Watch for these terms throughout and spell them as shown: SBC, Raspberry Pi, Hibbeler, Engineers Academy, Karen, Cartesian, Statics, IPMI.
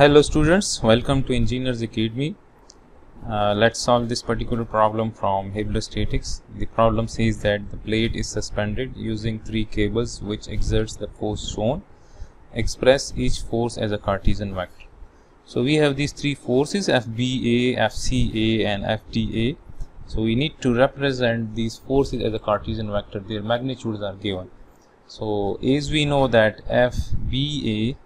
Hello students, welcome to Engineers Academy. Let's solve this particular problem from Hebler statics. The problem says that the plate is suspended using three cables which exerts the force shown. Express each force as a Cartesian vector. So we have these three forces FBA, FCA and FTA. So we need to represent these forces as a Cartesian vector. Their magnitudes are given. So as we know that FBA,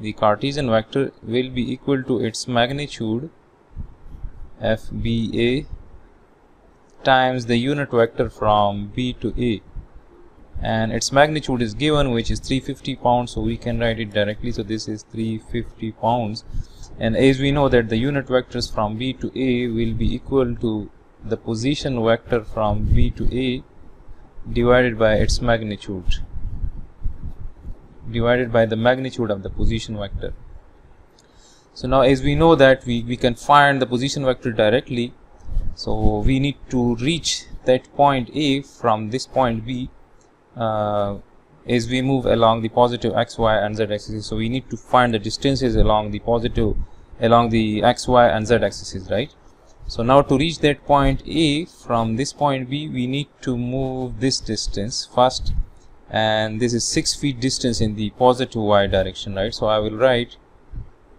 the Cartesian vector will be equal to its magnitude FBA times the unit vector from B to A, and its magnitude is given, which is 350 pounds, so we can write it directly. So this is 350 pounds, and as we know that the unit vectors from B to A will be equal to the position vector from B to A divided by its magnitude, divided by the magnitude of the position vector. So now as we know that we can find the position vector directly, so we need to reach that point A from this point B as we move along the positive x, y and z axis. So we need to find the distances along the x, y and z axis, right? So now to reach that point A from this point B, we need to move this distance first, and this is 6 feet distance in the positive y direction, right? So I will write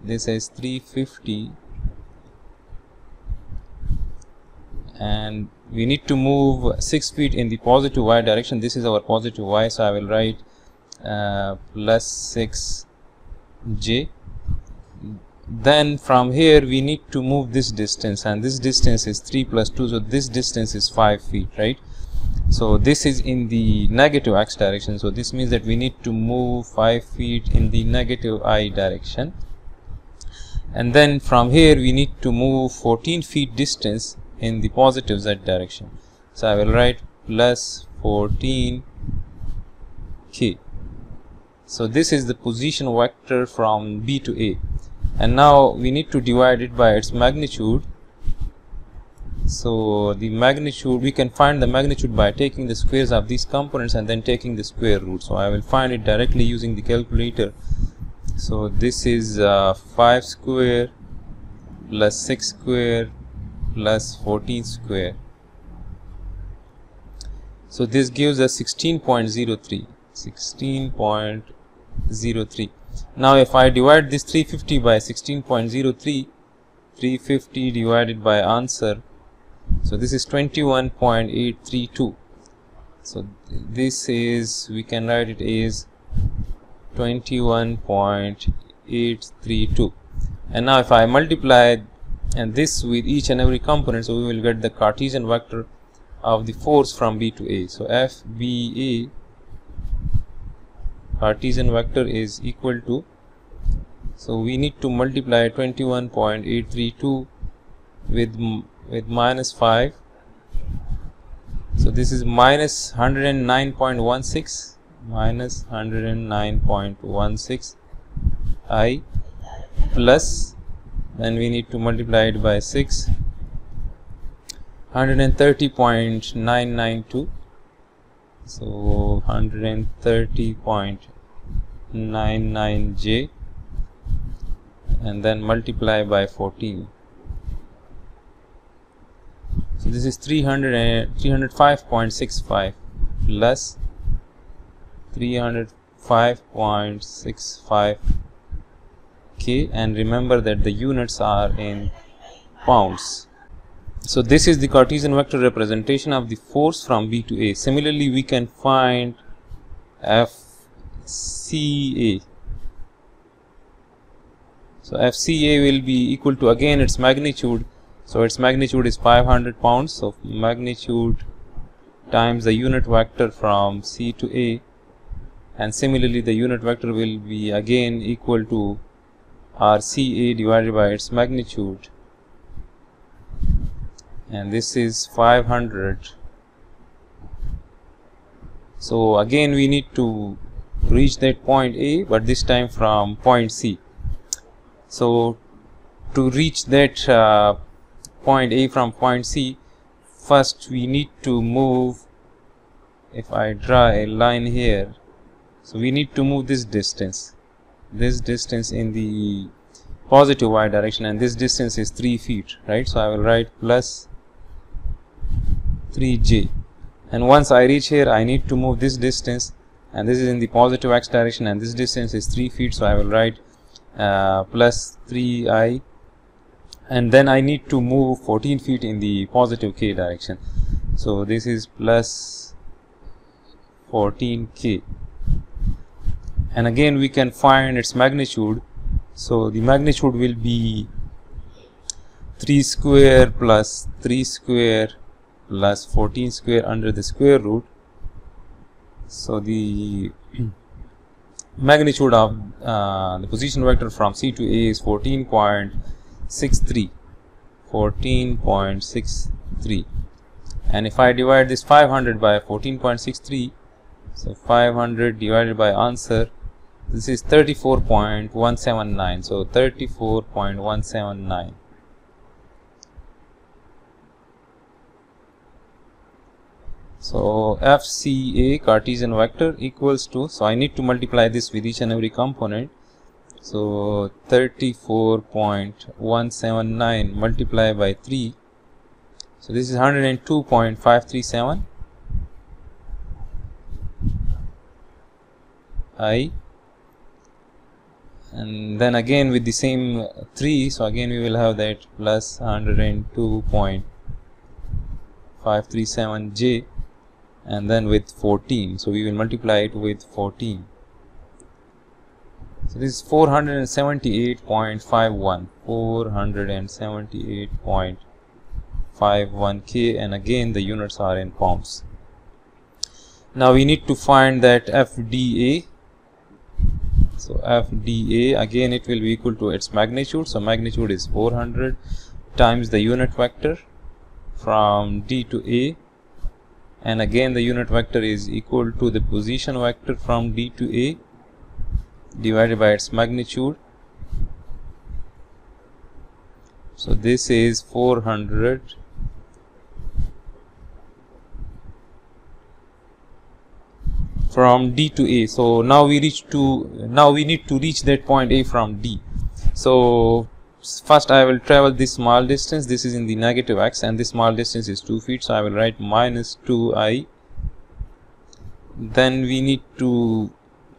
this as 350, and we need to move 6 feet in the positive y direction. This is our positive y, so I will write plus 6j. Then from here we need to move this distance, and this distance is 3 plus 2, so this distance is 5 feet, right? So this is in the negative x direction, so this means that we need to move 5 feet in the negative I direction. And then from here we need to move 14 feet distance in the positive z direction. So I will write plus 14k. So this is the position vector from B to A. And now we need to divide it by its magnitude. So the magnitude, we can find the magnitude by taking the squares of these components and then taking the square root. So I will find it directly using the calculator. So this is 5 square plus 6 square plus 14 square. So this gives us 16.03. 16.03. Now if I divide this 350 by 16.03, 350 divided by answer, so this is 21.832. so this is, we can write it as 21.832. and now if I multiply this with each and every component, so we will get the Cartesian vector of the force from B to A. So FBA Cartesian vector is equal to, so we need to multiply 21.832 with -5, so this is minus 109.16 I, plus, then we need to multiply it by 6, 130.992, so 130.99j, and then multiply by 14. So this is 305.65 plus 305.65k, and remember that the units are in pounds. So this is the Cartesian vector representation of the force from B to A. Similarly, we can find FCA. So FCA will be equal to, again, its magnitude. So its magnitude is 500 pounds, so magnitude times the unit vector from C to A, and similarly the unit vector will be again equal to RCA divided by its magnitude, and this is 500. So again we need to reach that point A, but this time from point C. So to reach that point A from point C, first we need to move, if I draw a line here, So we need to move this distance in the positive y direction, and this distance is 3 feet, right? So I will write plus 3j, and once I reach here I need to move this distance, and this is in the positive x direction, and this distance is 3 feet, so I will write plus 3i, and then I need to move 14 feet in the positive k direction, so this is plus 14k. And again we can find its magnitude, so the magnitude will be 3 square plus 3 square plus 14 square under the square root. So the magnitude of the position vector from C to A is 14.63, and if I divide this 500 by 14.63, so 500 divided by answer, this is 34.179, so 34.179. So FCA Cartesian vector equals to, so I need to multiply this with each and every component, so 34.179 multiplied by 3, so this is 102.537 I, and then again with the same 3, so again we will have that plus 102.537 j, and then with 14, so we will multiply it with 14. So this is 478.51 k, and again the units are in pounds. Now we need to find that FDA. So FDA, again it will be equal to its magnitude, so magnitude is 400 times the unit vector from D to A, and again the unit vector is equal to the position vector from D to A divided by its magnitude, so this is 400 from D to A. So now we need to reach that point A from D, so first I will travel this small distance, this is in the negative x, and this small distance is 2 feet, so I will write minus 2i. Then we need to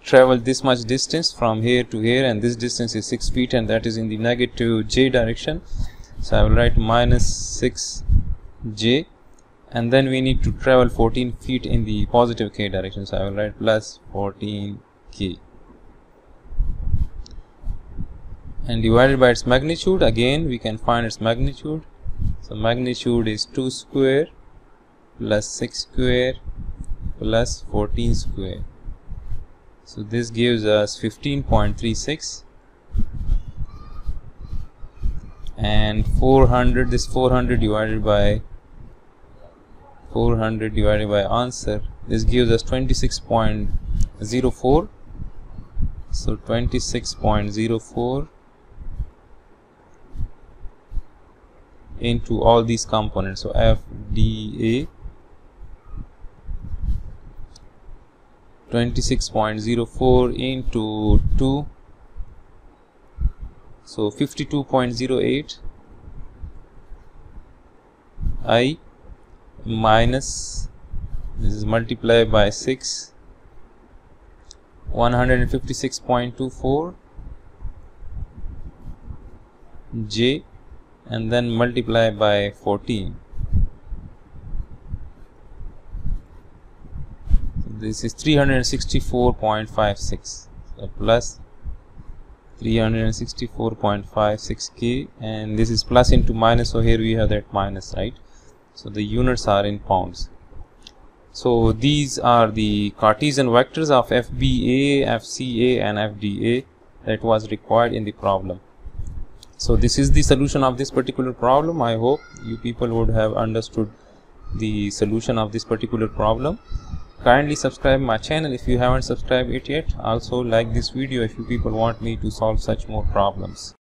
travel this much distance from here to here, and this distance is 6 feet, and that is in the negative j direction, so I will write minus 6j, and then we need to travel 14 feet in the positive k direction, so I will write plus 14k, and divided by its magnitude, again we can find its magnitude, so magnitude is 2 square plus 6 square plus 14 square. So this gives us 15.36, and 400, this 400 divided by answer, this gives us 26.04, so 26.04 into all these components, so FDA 26.04 into 2, so 52.08 I, minus, this is multiplied by 6, 156.24 j, and then multiply by 14. This is 364.56, so plus 364.56k, and this is plus into minus, so here we have that minus, right? So the units are in pounds. So these are the Cartesian vectors of FBA, FCA and FDA that was required in the problem. So this is the solution of this particular problem. I hope you people would have understood the solution of this particular problem. Kindly subscribe my channel if you haven't subscribed it yet. Also like this video if you people want me to solve such more problems.